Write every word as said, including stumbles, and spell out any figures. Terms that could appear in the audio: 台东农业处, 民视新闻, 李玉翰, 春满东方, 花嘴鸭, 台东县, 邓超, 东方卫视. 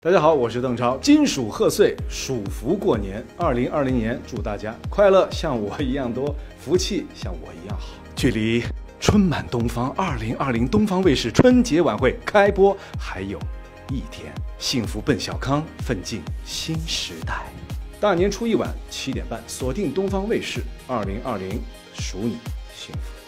大家好，我是邓超。金鼠贺岁，鼠福过年。二零二零年，祝大家快乐像我一样多，福气像我一样好。距离春满东方二零二零东方卫视春节晚会开播还有一天，幸福奔小康，奋进新时代。大年初一晚七点半，锁定东方卫视二零二零，属你幸福。